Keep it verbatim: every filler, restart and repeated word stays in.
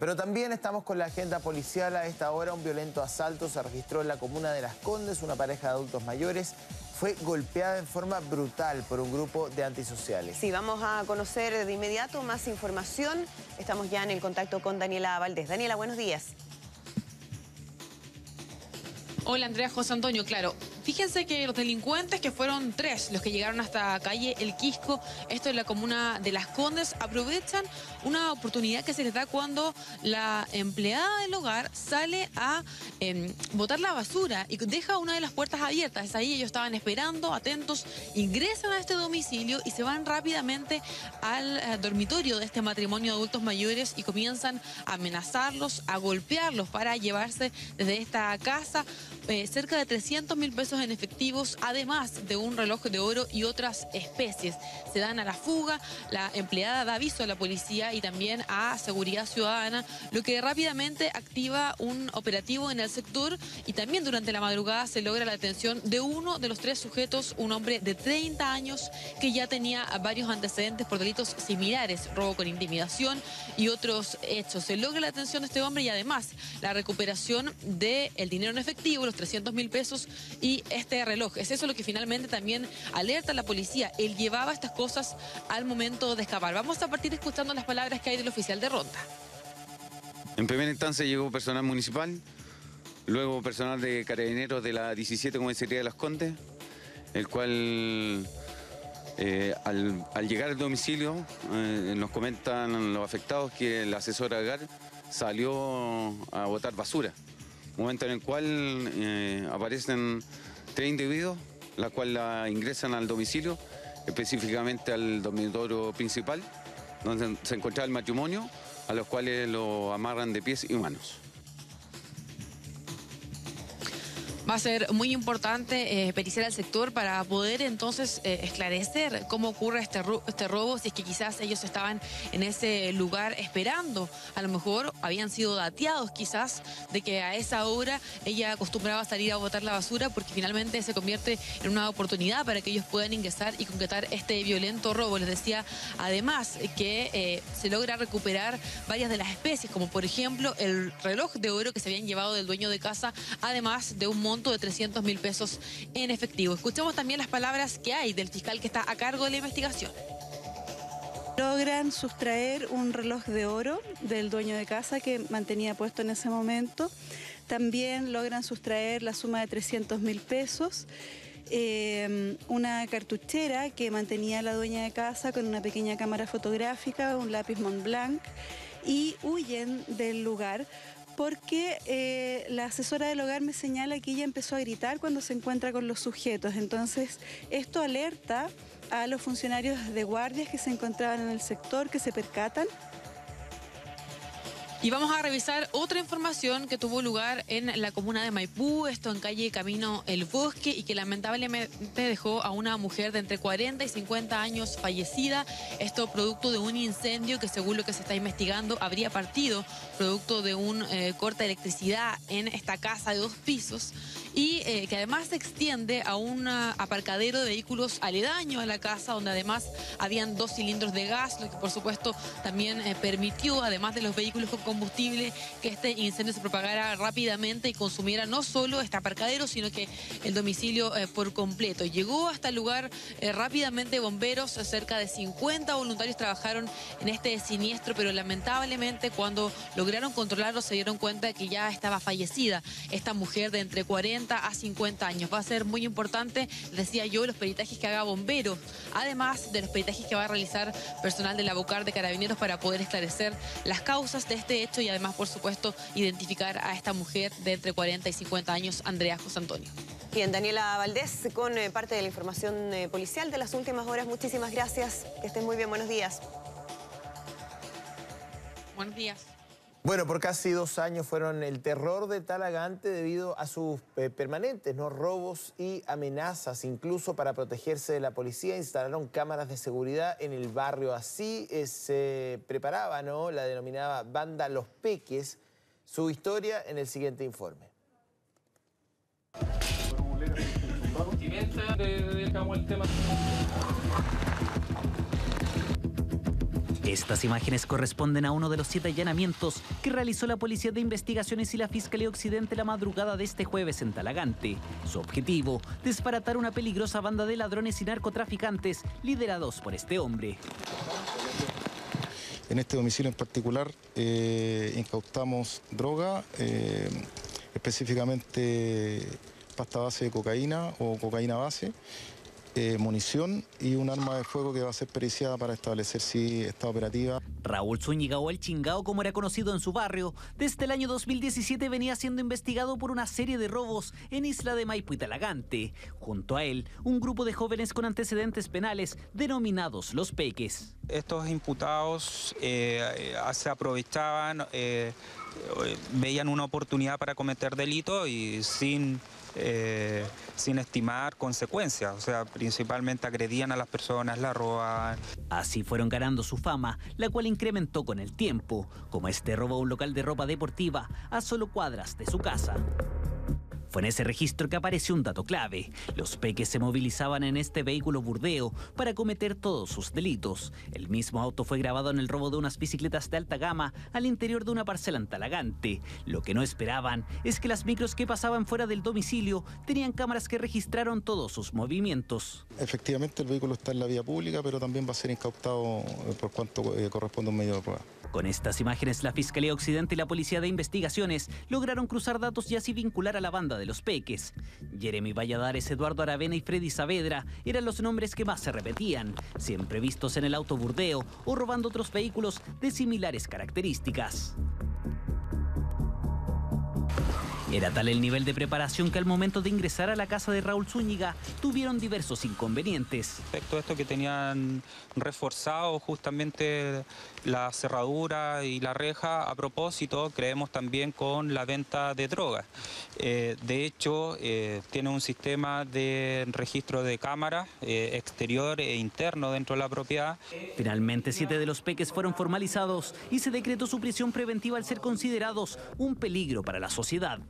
Pero también estamos con la agenda policial. A esta hora un violento asalto se registró en la comuna de Las Condes. Una pareja de adultos mayores fue golpeada en forma brutal por un grupo de antisociales. Sí, vamos a conocer de inmediato más información. Estamos ya en el contacto con Daniela Valdés. Daniela, buenos días. Hola Andrea, José Antonio, claro. Fíjense que los delincuentes, que fueron tres los que llegaron hasta calle El Quisco, esto en la comuna de Las Condes, aprovechan una oportunidad que se les da cuando la empleada del hogar sale a eh, botar la basura y deja una de las puertas abiertas. Es ahí, ellos estaban esperando, atentos, ingresan a este domicilio y se van rápidamente al eh, dormitorio de este matrimonio de adultos mayores y comienzan a amenazarlos, a golpearlos para llevarse desde esta casa eh, cerca de trescientos mil pesos en efectivos, además de un reloj de oro y otras especies. Se dan a la fuga, la empleada da aviso a la policía y también a Seguridad Ciudadana, lo que rápidamente activa un operativo en el sector y también durante la madrugada se logra la detención de uno de los tres sujetos, un hombre de treinta años que ya tenía varios antecedentes por delitos similares, robo con intimidación y otros hechos. Se logra la detención de este hombre y además la recuperación del dinero en efectivo, los trescientos mil pesos y este reloj. Es eso lo que finalmente también alerta a la policía. Él llevaba estas cosas al momento de escapar. Vamos a partir escuchando las palabras que hay del oficial de ronda. En primera instancia llegó personal municipal, luego personal de carabineros de la diecisiete Comisaría de Las Condes, el cual eh, al, al llegar al domicilio eh, nos comentan los afectados que la asesora Agar salió a botar basura. Momento en el cual eh, aparecen tres individuos, la cual la ingresan al domicilio, específicamente al dormitorio principal, donde se encontraba el matrimonio, a los cuales lo amarran de pies y manos. Va a ser muy importante eh, periciar al sector para poder entonces eh, esclarecer cómo ocurre este, ro este robo, si es que quizás ellos estaban en ese lugar esperando. A lo mejor habían sido dateados quizás de que a esa hora ella acostumbraba a salir a botar la basura, porque finalmente se convierte en una oportunidad para que ellos puedan ingresar y concretar este violento robo. Les decía además que eh, se logra recuperar varias de las especies, como por ejemplo el reloj de oro que se habían llevado del dueño de casa, además de un monte de trescientos mil pesos en efectivo. Escuchamos también las palabras que hay del fiscal que está a cargo de la investigación. Logran sustraer un reloj de oro del dueño de casa que mantenía puesto en ese momento. También logran sustraer la suma de trescientos mil pesos, eh, una cartuchera que mantenía la dueña de casa con una pequeña cámara fotográfica, un lápiz Montblanc, y huyen del lugar, porque eh, la asesora del hogar me señala que ella empezó a gritar cuando se encuentra con los sujetos. Entonces, esto alerta a los funcionarios de guardias que se encontraban en el sector, que se percatan. Y vamos a revisar otra información que tuvo lugar en la comuna de Maipú, esto en calle Camino El Bosque, y que lamentablemente dejó a una mujer de entre cuarenta y cincuenta años fallecida. Esto producto de un incendio que, según lo que se está investigando, habría partido producto de un eh, corte de electricidad en esta casa de dos pisos y eh, que además se extiende a un aparcadero de vehículos aledaño a la casa, donde además habían dos cilindros de gas, lo que por supuesto también eh, permitió, además de los vehículos con combustible, que este incendio se propagara rápidamente y consumiera no solo este aparcadero, sino que el domicilio eh, por completo. Llegó hasta el lugar eh, rápidamente bomberos, cerca de cincuenta voluntarios trabajaron en este siniestro, pero lamentablemente cuando lograron controlarlo se dieron cuenta de que ya estaba fallecida esta mujer de entre cuarenta a cincuenta años. Va a ser muy importante, decía yo, los peritajes que haga bomberos, además de los peritajes que va a realizar personal de la Bocar de Carabineros para poder esclarecer las causas de este hecho y además, por supuesto, identificar a esta mujer de entre cuarenta y cincuenta años, Andrea, José Antonio. Bien, Daniela Valdés, con eh, parte de la información eh, policial de las últimas horas. Muchísimas gracias. Que estén muy bien. Buenos días. Buenos días. Bueno, por casi dos años fueron el terror de Talagante debido a sus eh, permanentes ¿no? robos y amenazas. Incluso para protegerse de la policía instalaron cámaras de seguridad en el barrio. Así eh, se preparaba ¿no? la denominada banda Los Peques. Su historia en el siguiente informe. Estas imágenes corresponden a uno de los siete allanamientos que realizó la Policía de Investigaciones y la Fiscalía Occidente la madrugada de este jueves en Talagante. Su objetivo, desbaratar una peligrosa banda de ladrones y narcotraficantes liderados por este hombre. En este domicilio en particular eh, incautamos droga, eh, específicamente pasta base de cocaína o cocaína base, Eh, munición y un arma de fuego que va a ser periciada para establecer si está operativa. Raúl Zúñiga, o El Chingao como era conocido en su barrio, desde el año dos mil diecisiete venía siendo investigado por una serie de robos en Isla de Maipú y Talagante. Junto a él, un grupo de jóvenes con antecedentes penales denominados los peques. Estos imputados eh, se aprovechaban, eh, veían una oportunidad para cometer delito y sin... Eh, sin estimar consecuencias, o sea, principalmente agredían a las personas, la robaban. Así fueron ganando su fama, la cual incrementó con el tiempo, como este robo a un local de ropa deportiva a solo cuadras de su casa. Fue en ese registro que apareció un dato clave. Los peques se movilizaban en este vehículo burdeo para cometer todos sus delitos. El mismo auto fue grabado en el robo de unas bicicletas de alta gama al interior de una parcela en Talagante. Lo que no esperaban es que las micros que pasaban fuera del domicilio tenían cámaras que registraron todos sus movimientos. Efectivamente, el vehículo está en la vía pública, pero también va a ser incautado por cuanto eh, corresponde a un medio de prueba. Con estas imágenes, la Fiscalía Occidente y la Policía de Investigaciones lograron cruzar datos y así vincular a la banda de los peques. Jeremy Valladares, Eduardo Aravena y Freddy Saavedra eran los nombres que más se repetían, siempre vistos en el autoburdeo o robando otros vehículos de similares características. Era tal el nivel de preparación que al momento de ingresar a la casa de Raúl Zúñiga tuvieron diversos inconvenientes. Respecto a esto, que tenían reforzado justamente la cerradura y la reja a propósito, creemos también con la venta de drogas. Eh, de hecho, eh, tiene un sistema de registro de cámaras eh, exterior e interno dentro de la propiedad. Finalmente, siete de los peques fueron formalizados y se decretó su prisión preventiva al ser considerados un peligro para la sociedad.